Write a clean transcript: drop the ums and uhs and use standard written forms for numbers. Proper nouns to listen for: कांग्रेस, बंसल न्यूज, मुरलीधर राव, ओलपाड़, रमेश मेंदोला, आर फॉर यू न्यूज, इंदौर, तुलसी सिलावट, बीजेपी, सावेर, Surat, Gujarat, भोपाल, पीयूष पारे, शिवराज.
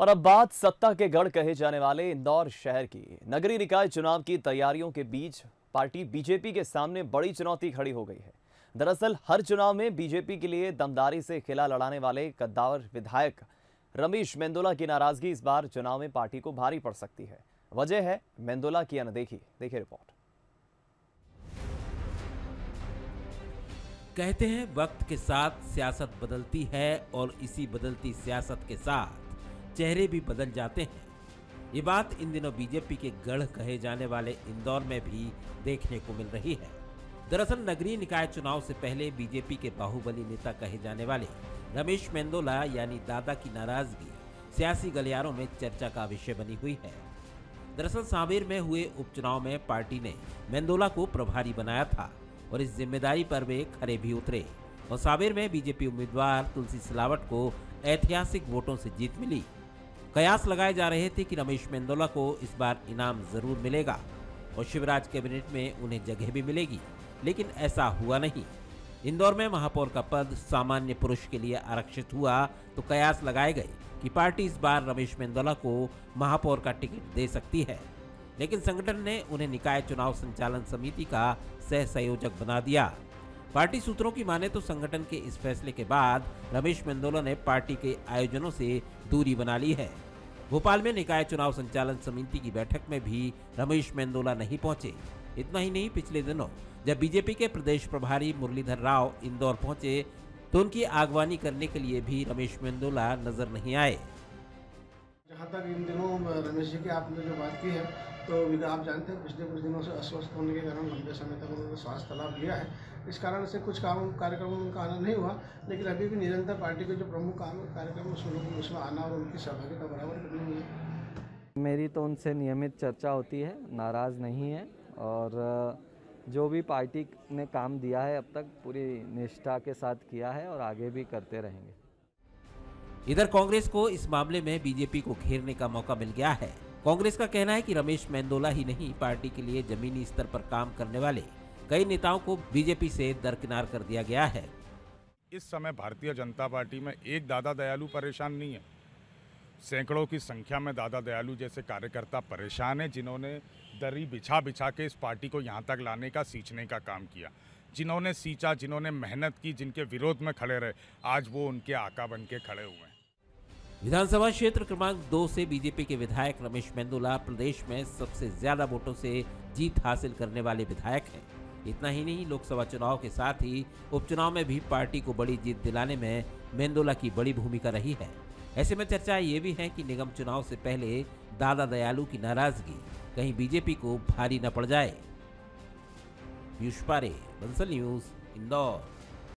और अब बात सत्ता के गढ़ कहे जाने वाले इंदौर शहर की। नगरीय निकाय चुनाव की तैयारियों के बीच पार्टी बीजेपी के सामने बड़ी चुनौती खड़ी हो गई है। दरअसल हर चुनाव में बीजेपी के लिए दमदारी से खिला लड़ाने वाले कद्दावर विधायक रमेश मेंदोला की नाराजगी इस बार चुनाव में पार्टी को भारी पड़ सकती है। वजह है मेंदोला की अनदेखी। देखिए रिपोर्ट। कहते हैं वक्त के साथ सियासत बदलती है और इसी बदलती सियासत के साथ चेहरे भी बदल जाते हैं। ये बात इन दिनों बीजेपी के गढ़ कहे जाने वाले इंदौर में भी देखने को मिल रही है। दरअसल नगरीय निकाय चुनाव से पहले बीजेपी के बाहुबली नेता कहे जाने वाले रमेश मेंदोला यानी दादा की नाराजगी सियासी गलियारों में चर्चा का विषय बनी हुई है। दरअसल सावेर में हुए उपचुनाव में पार्टी ने मेंदोला को प्रभारी बनाया था और इस जिम्मेदारी पर वे खरे भी उतरे और सावेर में बीजेपी उम्मीदवार तुलसी सिलावट को ऐतिहासिक वोटों से जीत मिली। कयास लगाए जा रहे थे कि रमेश मेंदोला को इस बार इनाम जरूर मिलेगा और शिवराज कैबिनेट में उन्हें जगह भी मिलेगी, लेकिन ऐसा हुआ नहीं। इंदौर में महापौर का पद सामान्य पुरुष के लिए आरक्षित हुआ तो कयास लगाए गए कि पार्टी इस बार रमेश मेंदोला को महापौर का टिकट दे सकती है, लेकिन संगठन ने उन्हें निकाय चुनाव संचालन समिति का सह संयोजक बना दिया। पार्टी सूत्रों की माने तो संगठन के इस फैसले के बाद रमेश मेंदोला ने पार्टी के आयोजनों से दूरी बना ली है। भोपाल में निकाय चुनाव संचालन समिति की बैठक में भी रमेश मेंदोला नहीं पहुंचे। इतना ही नहीं, पिछले दिनों जब बीजेपी के प्रदेश प्रभारी मुरलीधर राव इंदौर पहुंचे तो उनकी अगवानी करने के लिए भी रमेश मेंदोला नजर नहीं आए। जहाँ तक इन दिनों रमेश जी की आपने जो बात की है, तो आप जानते हैं पिछले कुछ दिनों से अस्वस्थ होने के कारण लंबे समय तक उन्होंने स्वास्थ्य लाभ लिया है। इस कारण से कुछ काम कार्यक्रमों में उनका आना नहीं हुआ, लेकिन अभी भी निरंतर पार्टी के जो प्रमुख काम कार्यक्रम उसमें आना और उनकी सहभागिता बराबर करनी हुई है। मेरी तो उनसे नियमित चर्चा होती है, नाराज़ नहीं है और जो भी पार्टी ने काम दिया है अब तक पूरी निष्ठा के साथ किया है और आगे भी करते रहेंगे। इधर कांग्रेस को इस मामले में बीजेपी को घेरने का मौका मिल गया है। कांग्रेस का कहना है कि रमेश मेंदोला ही नहीं, पार्टी के लिए जमीनी स्तर पर काम करने वाले कई नेताओं को बीजेपी से दरकिनार कर दिया गया है। इस समय भारतीय जनता पार्टी में एक दादा दयालु परेशान नहीं है, सैकड़ों की संख्या में दादा दयालु जैसे कार्यकर्ता परेशान है, जिन्होंने दरी बिछा बिछा के इस पार्टी को यहाँ तक लाने का सींचने का काम किया, जिन्होंने सींचा, जिन्होंने मेहनत की, जिनके विरोध में खड़े रहे, आज वो उनके आका बन के खड़े हुए हैं। विधानसभा क्षेत्र क्रमांक 2 से बीजेपी के विधायक रमेश मेंदोला प्रदेश में सबसे ज्यादा वोटों से जीत हासिल करने वाले विधायक हैं। इतना ही नहीं, लोकसभा चुनाव के साथ ही उपचुनाव में भी पार्टी को बड़ी जीत दिलाने में मेंदोला की बड़ी भूमिका रही है। ऐसे में चर्चा ये भी है कि निगम चुनाव से पहले दादा दयालु की नाराजगी कहीं बीजेपी को भारी न पड़ जाए। पीयूष पारे, बंसल न्यूज, इंदौर।